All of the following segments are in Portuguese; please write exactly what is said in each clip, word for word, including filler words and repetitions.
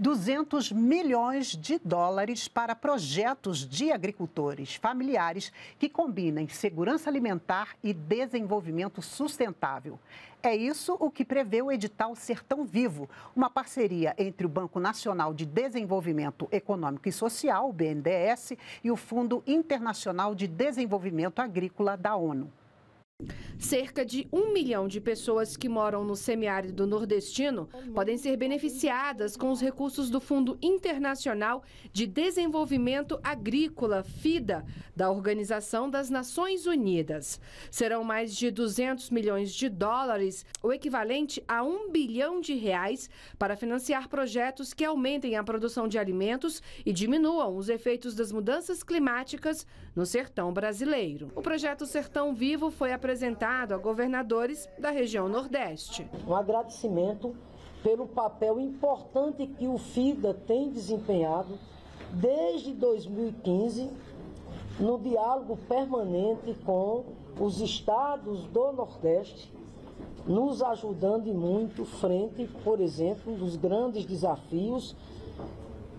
duzentos milhões de dólares para projetos de agricultores familiares que combinem segurança alimentar e desenvolvimento sustentável. É isso o que prevê o edital Sertão Vivo, uma parceria entre o Banco Nacional de Desenvolvimento Econômico e Social, o B N D E S, e o Fundo Internacional de Desenvolvimento Agrícola da ONU. Cerca de um milhão de pessoas que moram no semiárido nordestino podem ser beneficiadas com os recursos do Fundo Internacional de Desenvolvimento Agrícola, FIDA, da Organização das Nações Unidas. Serão mais de duzentos milhões de dólares, o equivalente a um bilhão de reais, para financiar projetos que aumentem a produção de alimentos e diminuam os efeitos das mudanças climáticas no sertão brasileiro. O projeto Sertão Vivo foi apresentado apresentado a governadores da região Nordeste. Um agradecimento pelo papel importante que o FIDA tem desempenhado desde dois mil e quinze no diálogo permanente com os estados do Nordeste, nos ajudando e muito frente, por exemplo, dos grandes desafios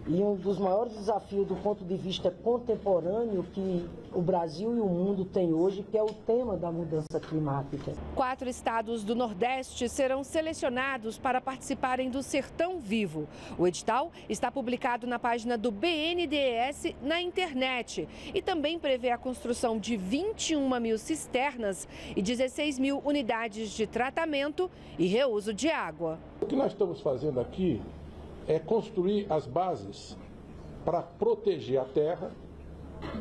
e um dos maiores desafios do ponto de vista contemporâneo que o Brasil e o mundo têm hoje, que é o tema da mudança climática. Quatro estados do Nordeste serão selecionados para participarem do Sertão Vivo. O edital está publicado na página do B N D E S na internet e também prevê a construção de vinte e uma mil cisternas e dezesseis mil unidades de tratamento e reuso de água. O que nós estamos fazendo aqui é construir as bases para proteger a terra,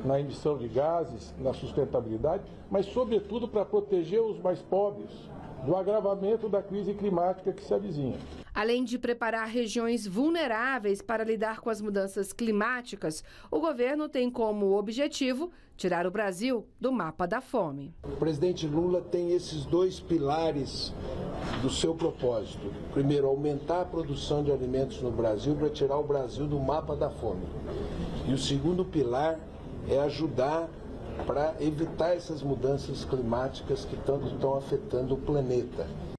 na emissão de gases, na sustentabilidade, mas sobretudo para proteger os mais pobres do agravamento da crise climática que se avizinha. Além de preparar regiões vulneráveis para lidar com as mudanças climáticas, o governo tem como objetivo tirar o Brasil do mapa da fome. O presidente Lula tem esses dois pilares do seu propósito. Primeiro, aumentar a produção de alimentos no Brasil para tirar o Brasil do mapa da fome. E o segundo pilar é ajudar para evitar essas mudanças climáticas que tanto estão afetando o planeta.